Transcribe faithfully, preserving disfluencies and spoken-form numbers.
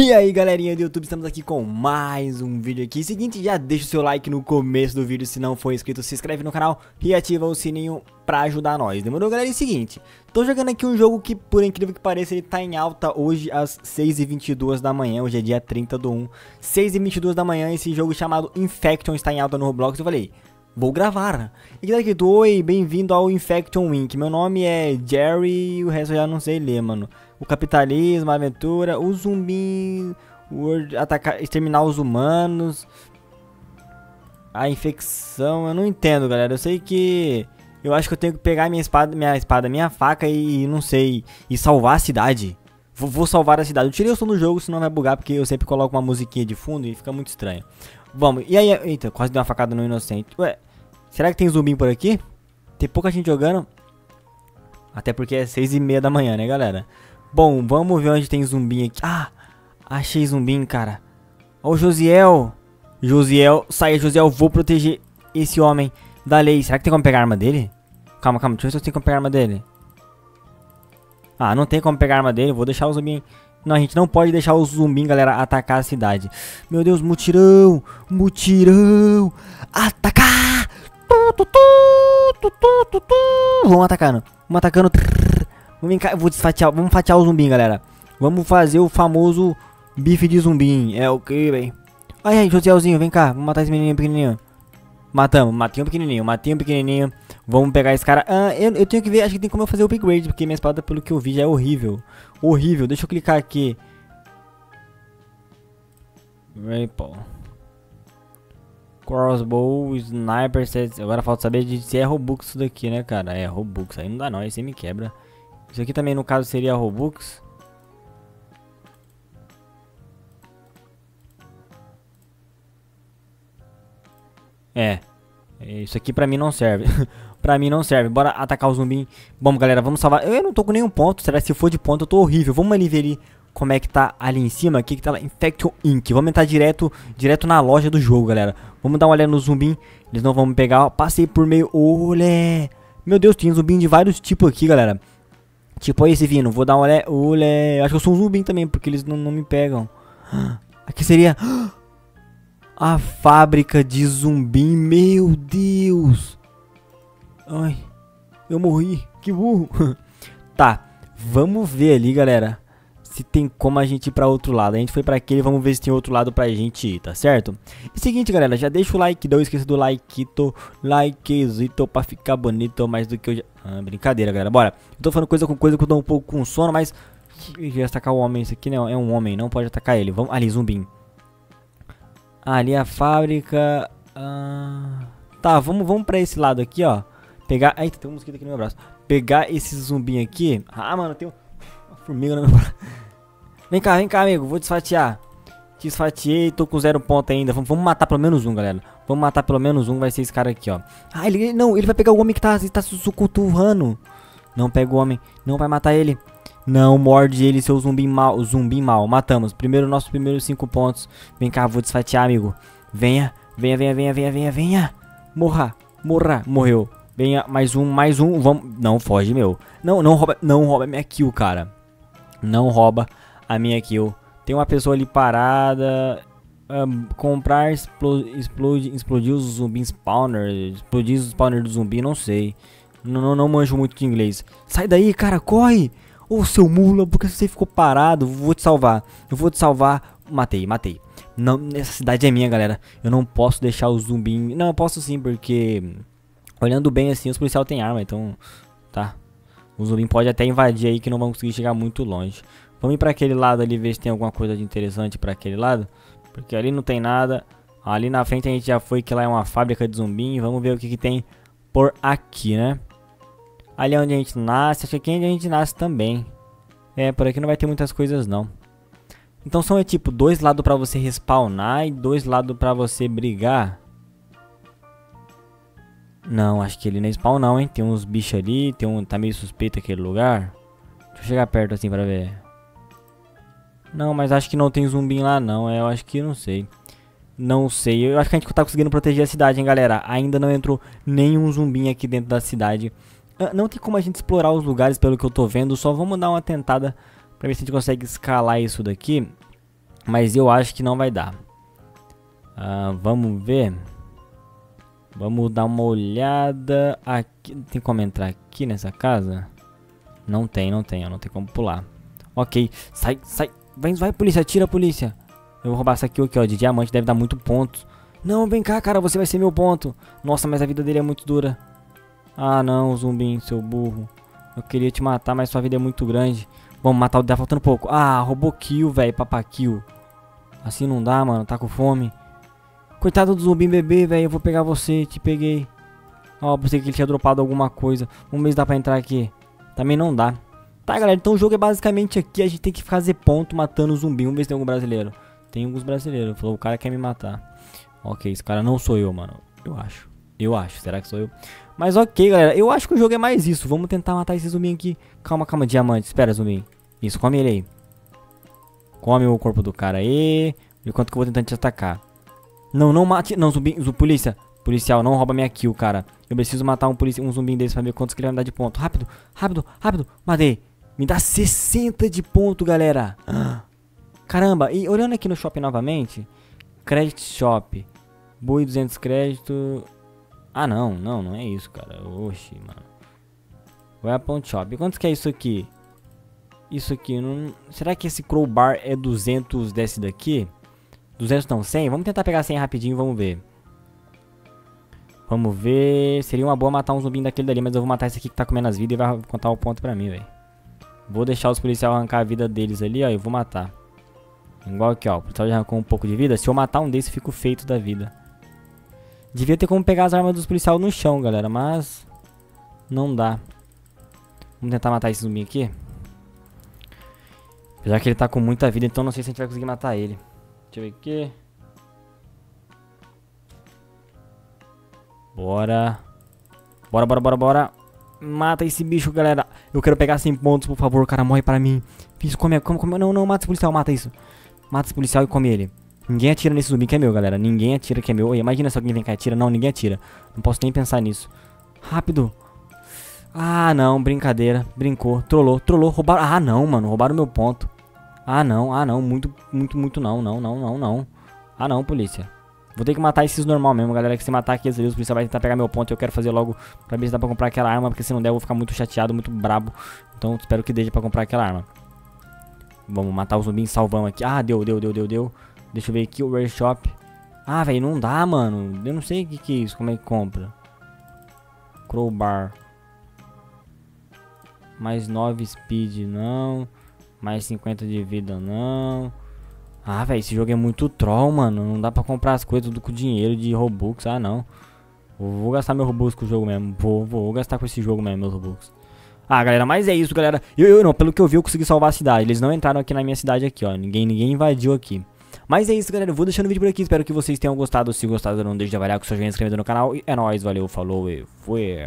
E aí galerinha do YouTube, estamos aqui com mais um vídeo aqui. Seguinte, já deixa o seu like no começo do vídeo, se não for inscrito, se inscreve no canal e ativa o sininho pra ajudar nós, demorou galera? E seguinte, tô jogando aqui um jogo que, por incrível que pareça, ele tá em alta hoje às seis e vinte e duas da manhã, hoje é dia trinta do um, seis e vinte e duas da manhã, esse jogo chamado Infection está em alta no Roblox, eu falei... Vou gravar. E daqui, oi, bem-vindo ao Infection Inc. Meu nome é Jerry e o resto eu já não sei ler, mano. O capitalismo, a aventura, o zumbi, o atacar, exterminar os humanos, a infecção. Eu não entendo, galera. Eu sei que eu acho que eu tenho que pegar minha espada, minha espada, minha faca e não sei, e salvar a cidade. Vou, vou salvar a cidade. Eu tirei o som do jogo, senão vai bugar, porque eu sempre coloco uma musiquinha de fundo e fica muito estranho. Vamos. E aí, eita, quase deu uma facada no inocente. Ué. Será que tem zumbi por aqui? Tem pouca gente jogando. Até porque é seis e meia da manhã, né, galera? Bom, vamos ver onde tem zumbi aqui. Ah, achei zumbi, cara. Ó o Josiel. Josiel, sai, Josiel. Vou proteger esse homem da lei. Será que tem como pegar a arma dele? Calma, calma. Deixa eu ver se eu tenho como pegar a arma dele. Ah, não tem como pegar a arma dele. Vou deixar o zumbi... Não, a gente não pode deixar o zumbi, galera, atacar a cidade. Meu Deus, mutirão. Mutirão. Atacar. Tu, tu, tu, tu, tu, tu. Vamos atacando, vamos atacando. Vamos enca... Vou desfatiar, vamos fatiar o zumbi, galera. Vamos fazer o famoso bife de zumbi. É o que, velho? Ai, ai, Josielzinho, vem cá. Vamos matar esse menininho pequenininho. Matamos, matei um pequenininho, matei um pequenininho. Vamos pegar esse cara. Ah, eu, eu tenho que ver, acho que tem como eu fazer o upgrade, porque minha espada, pelo que eu vi, já é horrível. Horrível, deixa eu clicar aqui. Ripple. Crossbow, Sniper, sets. Agora falta saber de se é Robux isso daqui, né, cara? É, Robux, aí não dá não, aí você me quebra. Isso aqui também, no caso, seria Robux. É, isso aqui pra mim não serve. Pra mim não serve, bora atacar o zumbi. Bom, galera, vamos salvar. Eu não tô com nenhum ponto, será que se for de ponto eu tô horrível. Vamos ali ver ali. Como é que tá ali em cima? Aqui que tá lá, Infection Incorporated. Vamos entrar direto, direto na loja do jogo, galera. Vamos dar uma olhada no zumbi. Eles não vão me pegar. Ó, passei por meio. Olé! Meu Deus, tem zumbi de vários tipos aqui, galera. Tipo esse vindo. Vou dar uma olhada. Olé! Acho que eu sou um zumbi também, porque eles não, não me pegam. Aqui seria... A fábrica de zumbi. Meu Deus! Ai, eu morri. Que burro! Tá, vamos ver ali, galera. Se tem como a gente ir pra outro lado. A gente foi pra aquele, vamos ver se tem outro lado pra gente ir, tá certo? E seguinte, galera, já deixa o like, não esqueça do likezito, likezito pra ficar bonito mais do que eu já... Ah, brincadeira, galera, bora. Eu tô falando coisa com coisa que eu tô um pouco com sono, mas... Eu ia atacar o homem, isso aqui não é um homem, não pode atacar ele. Vamos ali, zumbi. Ali a fábrica... Ah... Tá, vamos, vamos pra esse lado aqui, ó. Pegar... Eita, tem um mosquito aqui no meu braço. Pegar esse zumbi aqui... Ah, mano, tem um... Formiga na minha... Vem cá, vem cá, amigo. Vou desfatiar. Desfatiei. Tô com zero ponto ainda. Vamos, vamos matar pelo menos um, galera. Vamos matar pelo menos um. Vai ser esse cara aqui, ó. Ah, ele... Não, ele vai pegar o homem que tá, tá se socoturrando. Não pega o homem. Não vai matar ele. Não morde ele, seu zumbi mal. Zumbi mal. Matamos. Primeiro, nosso primeiro cinco pontos. Vem cá, vou desfatiar, amigo. Venha. Venha, venha, venha, venha, venha, venha. Morra. Morra. Morreu. Venha. Mais um, mais um. Vamos... Não foge, meu. Não, não rouba. Não rouba minha kill, cara. Não rouba a minha kill. Tem uma pessoa ali parada. Um, comprar, explode, explode, explodiu os zumbi spawner. Explodiu os spawner do zumbi, não sei. Não, não, não manjo muito de inglês. Sai daí, cara, corre! Ô, seu mula, porque você ficou parado? Vou te salvar. Eu vou te salvar. Matei, matei. Não, essa cidade é minha, galera. Eu não posso deixar o zumbi... Não, eu posso sim, porque... Olhando bem assim, os policiais têm arma, então... Tá... O zumbi pode até invadir aí que não vão conseguir chegar muito longe. Vamos ir pra aquele lado ali, ver se tem alguma coisa de interessante pra aquele lado. Porque ali não tem nada. Ali na frente a gente já foi, que lá é uma fábrica de zumbi. Vamos ver o que, que tem por aqui, né? Ali é onde a gente nasce. Acho que aqui é onde a gente nasce também. É, por aqui não vai ter muitas coisas não. Então são é, tipo dois lados pra você respawnar e dois lados pra você brigar. Não, acho que ele não é spawn não, hein. Tem uns bichos ali, tem um... Tá meio suspeito aquele lugar. Deixa eu chegar perto assim pra ver. Não, mas acho que não tem zumbi lá não. É, eu acho que não sei. Não sei, eu acho que a gente tá conseguindo proteger a cidade, hein, galera. Ainda não entrou nenhum zumbi aqui dentro da cidade. Não tem como a gente explorar os lugares pelo que eu tô vendo. Só vamos dar uma tentada pra ver se a gente consegue escalar isso daqui. Mas eu acho que não vai dar. Uh, vamos ver. Vamos dar uma olhada aqui. Tem como entrar aqui nessa casa? Não tem, não tem. Eu não tenho como pular. Ok. Sai, sai. Vem, vai, polícia. Atira, polícia. Eu vou roubar essa aqui, aqui, ó. De diamante deve dar muito ponto. Não, vem cá, cara. Você vai ser meu ponto. Nossa, mas a vida dele é muito dura. Ah, não, zumbinho, seu burro. Eu queria te matar, mas sua vida é muito grande. Vamos matar o... Tá faltando pouco. Ah, roubou kill, velho. Papa kill. Assim não dá, mano. Tá com fome. Coitado do zumbi bebê, velho. Eu vou pegar você. Te peguei. Ó, oh, pensei que ele tinha dropado alguma coisa. Vamos ver se dá pra entrar aqui. Também não dá. Tá, galera. Então o jogo é basicamente aqui. A gente tem que fazer ponto matando o zumbi. Vamos ver se tem algum brasileiro. Tem alguns brasileiros. Falou, o cara quer me matar. Ok, esse cara não sou eu, mano. Eu acho. Eu acho. Será que sou eu? Mas ok, galera. Eu acho que o jogo é mais isso. Vamos tentar matar esse zumbi aqui. Calma, calma, diamante. Espera, zumbi. Isso, come ele aí. Come o corpo do cara aí. Enquanto que eu vou tentando te atacar. Não, não mate. Não, zumbi. Zumbi polícia. Policial, não rouba minha kill, cara. Eu preciso matar um, policia, um zumbi desse pra ver quantos que ele vai me dar de ponto. Rápido, rápido, rápido. Matei. Me dá sessenta de ponto, galera. Ah. Caramba. E olhando aqui no shopping novamente. Credit shop. Bui, duzentos crédito. Ah, não. Não, não é isso, cara. Oxi, mano. Vai a ponto shop. Quantos que é isso aqui? Isso aqui, não... será que esse crowbar é duzentos desse daqui? duzentos não, cem? Vamos tentar pegar cem rapidinho, vamos ver. Vamos ver... Seria uma boa matar um zumbi daquele dali, mas eu vou matar esse aqui que tá comendo as vidas e vai contar o ponto pra mim, velho. Vou deixar os policiais arrancar a vida deles ali, ó, e vou matar. Igual aqui, ó, o policial já arrancou um pouco de vida. Se eu matar um desse, eu fico feito da vida. Devia ter como pegar as armas dos policiais no chão, galera, mas... não dá. Vamos tentar matar esse zumbi aqui. Já que ele tá com muita vida, então não sei se a gente vai conseguir matar ele. Deixa eu ver aqui. Bora. Bora, bora, bora, bora. Mata esse bicho, galera. Eu quero pegar cem pontos, por favor. O cara morre pra mim. Isso, come, come, come. Não, não, mata esse policial, mata isso. Mata esse policial e come ele. Ninguém atira nesse zumbi que é meu, galera. Ninguém atira que é meu. Oi, imagina se alguém vem cá e atira. Não, ninguém atira. Não posso nem pensar nisso. Rápido. Ah, não, brincadeira, brincou, trollou, trollou, roubaram, ah, não, mano, roubaram meu ponto. Ah, não, ah, não, muito, muito, muito não, não, não, não, não. Ah, não, polícia. Vou ter que matar esses normal mesmo, galera, que se matar aqueles ali, os policiais vão tentar pegar meu ponto e eu quero fazer logo pra ver se dá pra comprar aquela arma, porque se não der eu vou ficar muito chateado, muito brabo. Então espero que deixe pra comprar aquela arma. Vamos matar os zumbis, salvamos aqui. Ah, deu, deu, deu, deu, deu. Deixa eu ver aqui o workshop. Ah, velho, não dá, mano, eu não sei o que que é isso, como é que compra. Crowbar. Mais nove speed, não. Mais cinquenta de vida, não. Ah, velho, esse jogo é muito troll, mano. Não dá pra comprar as coisas tudo com dinheiro de Robux, ah, não. Vou gastar meu Robux com o jogo mesmo. Vou, vou, vou gastar com esse jogo mesmo, meus Robux. Ah, galera, mas é isso, galera. Eu, eu não, pelo que eu vi, eu consegui salvar a cidade. Eles não entraram aqui na minha cidade aqui, ó. Ninguém, ninguém invadiu aqui. Mas é isso, galera. Eu vou deixando o vídeo por aqui. Espero que vocês tenham gostado. Se gostaram, não deixe de avaliar com o seu joinha, se inscrevendo no canal. E é nóis, valeu, falou e fui.